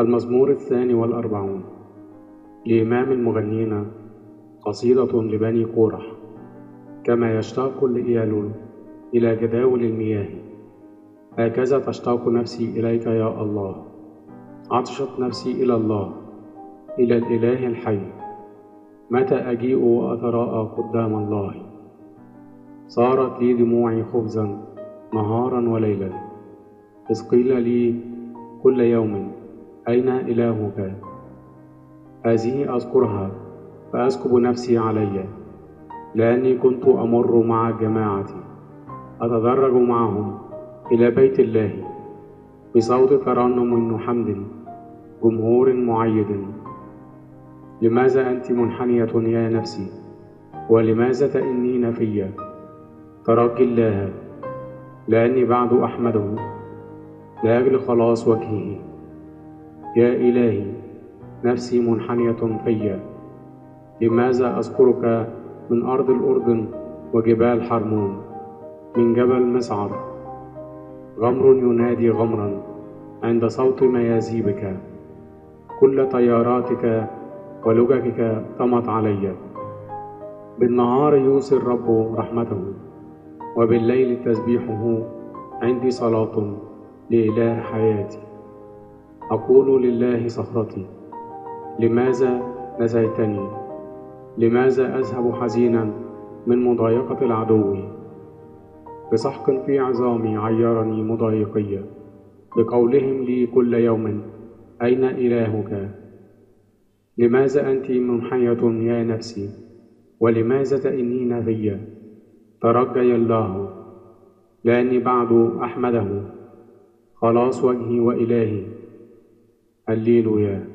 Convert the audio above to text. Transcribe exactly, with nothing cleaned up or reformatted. المزمور الثاني والأربعون لإمام المغنين، قصيدة لبني قورح. كما يشتاق لإيالون إلى جداول المياه، هكذا تشتاق نفسي إليك يا الله. عطشت نفسي إلى الله، إلى الإله الحي. متى أجيء وأتراءى قدام الله؟ صارت لي دموعي خبزا نهارا وليلا، إذ قيل لي كل يوم أين إلهك؟ هذه أذكرها فأسكب نفسي علي، لأني كنت أمر مع الجماعة أتدرج معهم إلى بيت الله بصوت ترنم وحمد جمهور معيد. لماذا أنت منحنية يا نفسي، ولماذا تئنين فيا؟ ترجي الله، لأني بعد أحمده لأجل خلاص وجهه. يا إلهي، نفسي منحنية فيا، لماذا أذكرك من أرض الأردن وجبال حرمون، من جبل مسعر. غمر ينادي غمرا عند صوت ميازيبك، كل طياراتك ولججك طمت علي. بالنهار يوصي الرب رحمته، وبالليل تسبيحه عندي صلاة لإله حياتي. أقول لله صخرتي، لماذا نسيتني؟ لماذا أذهب حزينا من مضايقة العدو؟ بسحق في عظامي عيرني مضايقية، بقولهم لي كل يوم أين إلهك؟ لماذا أنت منحية يا نفسي، ولماذا تئنين فيا؟ ترجي الله، لأني بعد أحمده خلاص وجهي وإلهي. هللويا.